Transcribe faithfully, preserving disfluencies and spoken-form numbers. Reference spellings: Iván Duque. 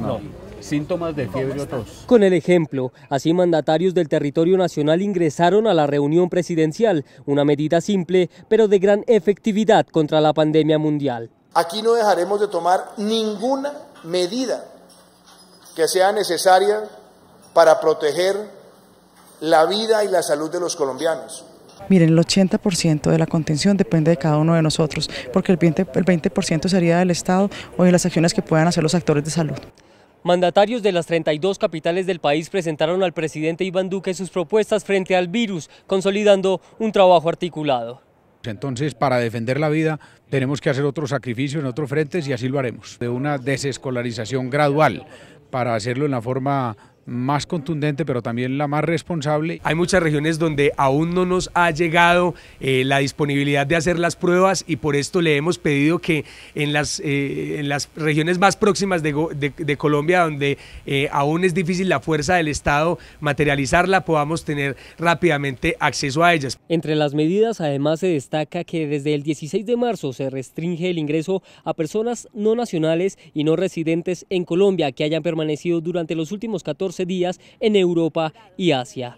No. Síntomas de fiebre o tos. Con el ejemplo, así mandatarios del territorio nacional ingresaron a la reunión presidencial, una medida simple, pero de gran efectividad contra la pandemia mundial. Aquí no dejaremos de tomar ninguna medida que sea necesaria para proteger la vida y la salud de los colombianos. Miren, el ochenta por ciento de la contención depende de cada uno de nosotros, porque el veinte por ciento sería del Estado o de las acciones que puedan hacer los actores de salud. Mandatarios de las treinta y dos capitales del país presentaron al presidente Iván Duque sus propuestas frente al virus, consolidando un trabajo articulado. Entonces, para defender la vida tenemos que hacer otros sacrificios en otros frentes y así lo haremos. De una desescolarización gradual para hacerlo en la forma más contundente, pero también la más responsable. Hay muchas regiones donde aún no nos ha llegado eh, la disponibilidad de hacer las pruebas y por esto le hemos pedido que en las, eh, en las regiones más próximas de, de, de Colombia, donde eh, aún es difícil la fuerza del Estado materializarla, podamos tener rápidamente acceso a ellas. Entre las medidas además se destaca que desde el dieciséis de marzo se restringe el ingreso a personas no nacionales y no residentes en Colombia que hayan permanecido durante los últimos catorce días en Europa y Asia.